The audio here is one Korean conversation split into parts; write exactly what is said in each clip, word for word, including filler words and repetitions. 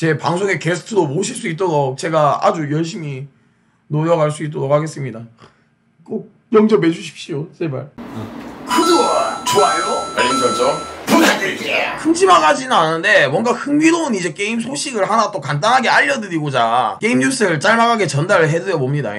제 방송에 게스트도 모실 수 있도록 제가 아주 열심히 노력할 수 있도록 하겠습니다. 꼭 영접해 주십시오. 제발. 응. 구독, 좋아요, 알림 설정 부탁드릴게요. 큼지막하지는 않은데 뭔가 흥미로운 이제 게임 소식을 하나 또 간단하게 알려드리고자 게임 뉴스를 짤막하게 전달을 해드려 봅니다.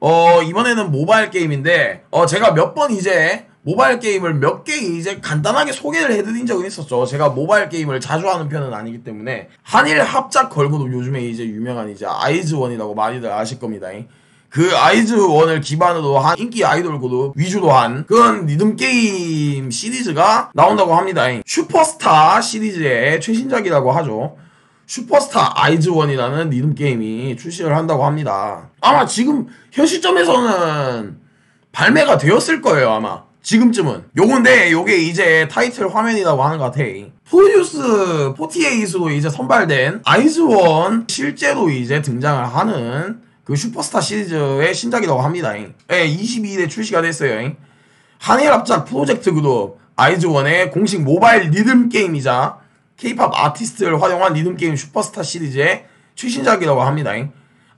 어 이번에는 모바일 게임인데 어 제가 몇 번 이제 모바일 게임을 몇 개 이제 간단하게 소개를 해드린 적은 있었죠. 제가 모바일 게임을 자주 하는 편은 아니기 때문에 한일 합작 걸그룹 요즘에 이제 유명한 이제 아이즈원이라고 많이들 아실 겁니다. 그 아이즈원을 기반으로 한 인기 아이돌 그룹 위주로 한 그런 리듬 게임 시리즈가 나온다고 합니다. 슈퍼스타 시리즈의 최신작이라고 하죠. 슈퍼스타 아이즈원이라는 리듬 게임이 출시를 한다고 합니다. 아마 지금 현 시점에서는 발매가 되었을 거예요. 아마 지금쯤은 요건데 요게 이제 타이틀 화면이라고 하는 것 같아. 프로듀스 사십팔으로 이제 선발된 아이즈원 실제로 이제 등장을 하는 그 슈퍼스타 시리즈의 신작이라고 합니다. 예, 이십이일에 출시가 됐어요. 한일 합작 프로젝트 그룹 아이즈원의 공식 모바일 리듬 게임이자 케이팝 아티스트를 활용한 리듬 게임 슈퍼스타 시리즈의 최신작이라고 합니다.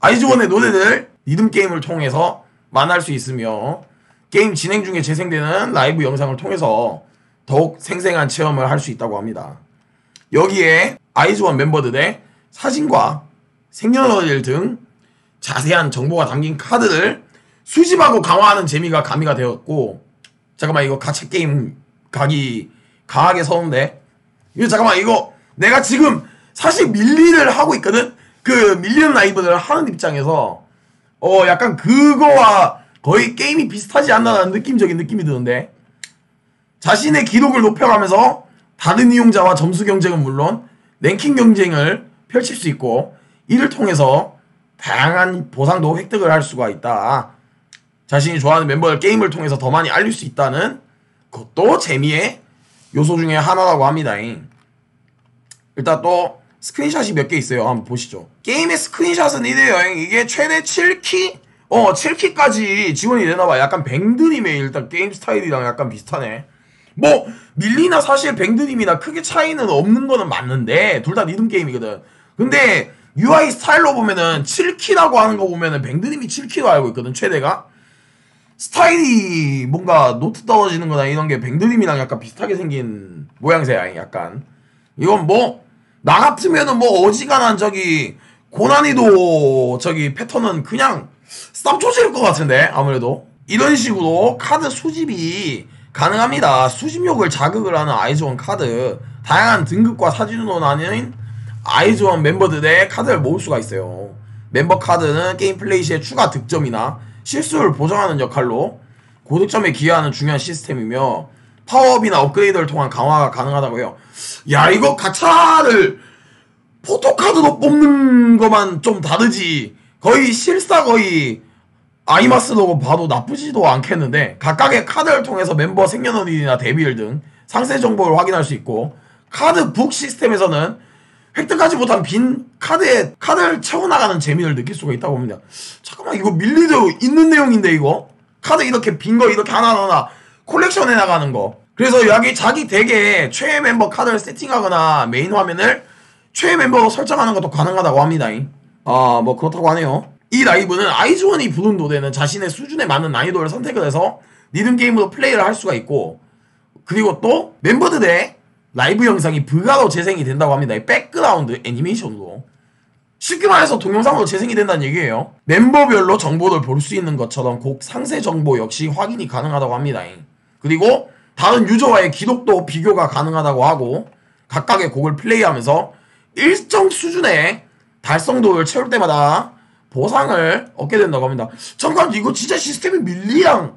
아이즈원의 노래를 리듬 게임을 통해서 만날 수 있으며 게임 진행 중에 재생되는 라이브 영상을 통해서 더욱 생생한 체험을 할 수 있다고 합니다. 여기에 아이즈원 멤버들의 사진과 생년월일 등 자세한 정보가 담긴 카드를 수집하고 강화하는 재미가 가미가 되었고, 잠깐만 이거 가챠 게임 각이 강하게 서는데 이거 잠깐만 이거 내가 지금 사실 밀리를 하고 있거든? 그 밀리언 라이브를 하는 입장에서 어 약간 그거와 거의 게임이 비슷하지 않나라는 느낌적인 느낌이 드는데, 자신의 기록을 높여가면서 다른 이용자와 점수 경쟁은 물론 랭킹 경쟁을 펼칠 수 있고 이를 통해서 다양한 보상도 획득을 할 수가 있다. 자신이 좋아하는 멤버를 게임을 통해서 더 많이 알릴 수 있다는 것도 재미의 요소 중에 하나라고 합니다. 일단 또 스크린샷이 몇 개 있어요. 한번 보시죠. 게임의 스크린샷은 이래요. 이게 최대 칠 키? 어 칠 키까지 지원이 되나봐. 약간 뱅드림의 일단 게임 스타일이랑 약간 비슷하네. 뭐 밀리나 사실 뱅드림이나 크게 차이는 없는 거는 맞는데 둘 다 리듬 게임이거든. 근데 유아이 스타일로 보면은 칠 키라고 하는 거 보면은 뱅드림이 칠 키로 알고 있거든. 최대가 스타일이 뭔가 노트 떨어지는 거나 이런 게 뱅드림이랑 약간 비슷하게 생긴 모양새야. 약간 이건 뭐 나 같으면은 뭐 어지간한 저기 고난이도 저기 패턴은 그냥 쌈초질일 것 같은데. 아무래도 이런 식으로 카드 수집이 가능합니다. 수집욕을 자극을 하는 아이즈원 카드, 다양한 등급과 사진으로 나뉜 아이즈원 멤버들의 카드를 모을 수가 있어요. 멤버 카드는 게임 플레이 시에 추가 득점이나 실수를 보정하는 역할로 고득점에 기여하는 중요한 시스템이며 파워업이나 업그레이드를 통한 강화가 가능하다고 해요. 야 이거 가차를 포토카드로 뽑는 것만 좀 다르지 거의 실사 거의 아이마스도 봐도 나쁘지도 않겠는데, 각각의 카드를 통해서 멤버 생년월일이나 데뷔일 등 상세 정보를 확인할 수 있고, 카드 북 시스템에서는 획득하지 못한 빈 카드에 카드를 채워나가는 재미를 느낄 수가 있다고 합니다. 잠깐만 이거 밀리도 있는 내용인데 이거? 카드 이렇게 빈 거 이렇게 하나하나 하나 콜렉션해 나가는 거. 그래서 여기 자기 덱에 최애 멤버 카드를 세팅하거나 메인 화면을 최애 멤버로 설정하는 것도 가능하다고 합니다. 아, 뭐 그렇다고 하네요. 이 라이브는 아이즈원이 부른 노래는 자신의 수준에 맞는 난이도를 선택을 해서 리듬 게임으로 플레이를 할 수가 있고, 그리고 또 멤버들의 라이브 영상이 브이아르로 재생이 된다고 합니다. 백그라운드 애니메이션으로. 쉽게 말해서 동영상으로 재생이 된다는 얘기예요. 멤버별로 정보를 볼 수 있는 것처럼 곡 상세 정보 역시 확인이 가능하다고 합니다. 그리고 다른 유저와의 기록도 비교가 가능하다고 하고, 각각의 곡을 플레이하면서 일정 수준의 달성도를 채울 때마다 보상을 얻게 된다고 합니다. 잠깐 이거 진짜 시스템이 밀리랑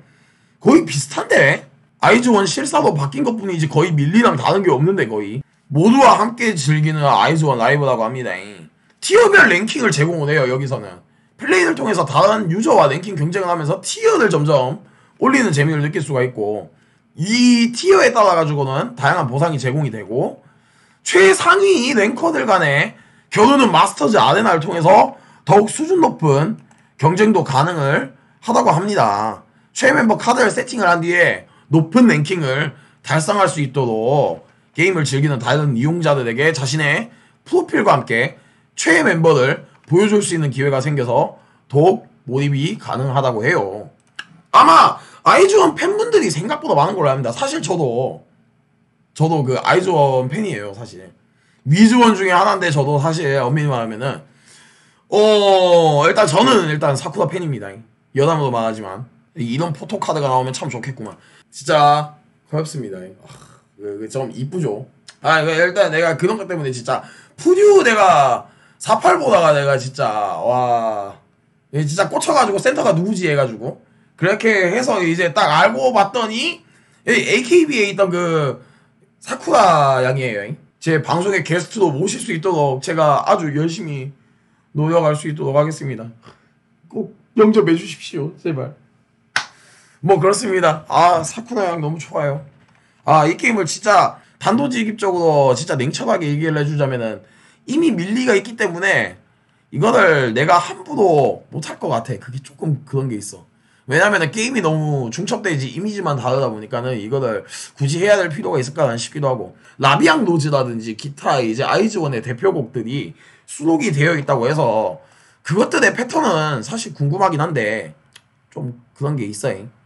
거의 비슷한데? 아이즈원 실사도 바뀐 것 뿐이지 거의 밀리랑 다른 게 없는데 거의. 모두와 함께 즐기는 아이즈원 라이브라고 합니다. 티어별 랭킹을 제공을 해요. 여기서는 플레이를 통해서 다른 유저와 랭킹 경쟁을 하면서 티어를 점점 올리는 재미를 느낄 수가 있고, 이 티어에 따라 가지고는 다양한 보상이 제공이 되고, 최상위 랭커들 간에 겨루는 마스터즈 아레나를 통해서 더욱 수준 높은 경쟁도 가능을 하다고 합니다. 최애 멤버 카드를 세팅을 한 뒤에 높은 랭킹을 달성할 수 있도록 게임을 즐기는 다른 이용자들에게 자신의 프로필과 함께 최애 멤버들 보여줄 수 있는 기회가 생겨서 더욱 몰입이 가능하다고 해요. 아마 아이즈원 팬분들이 생각보다 많은 걸로 압니다. 사실 저도 저도 그 아이즈원 팬이에요. 사실 위즈원 중에 하나인데 저도 사실 엄밀히 말하면은 어 일단 저는 일단 사쿠라 팬입니다. 여담으로 말하지만 이런 포토카드가 나오면 참 좋겠구만. 진짜 고맙습니다. 아, 좀 이쁘죠? 아 일단 내가 그런 것 때문에 진짜 푸듀 내가 사팔 보다가 내가 진짜 와 진짜 꽂혀가지고 센터가 누구지 해가지고 그렇게 해서 이제 딱 알고 봤더니 에이케이비에 있던 그 사쿠라 양이에요. 제 방송에 게스트도 모실 수 있도록 제가 아주 열심히 노력할 수 있도록 하겠습니다. 꼭 영접해 주십시오 제발. 뭐 그렇습니다. 아 사쿠라 양 너무 좋아요. 아 이 게임을 진짜 단도직입적으로 진짜 냉철하게 얘기를 해주자면은 이미 밀리가 있기 때문에 이거를 내가 함부로 못할 것 같아. 그게 조금 그런 게 있어. 왜냐면은 게임이 너무 중첩되지 이미지만 다르다 보니까는 이거를 굳이 해야 될 필요가 있을까 싶기도 하고 라비앙 노즈라든지 기타 이제 아이즈원의 대표곡들이 수록이 되어 있다고 해서 그것들의 패턴은 사실 궁금하긴 한데 좀 그런 게 있어요.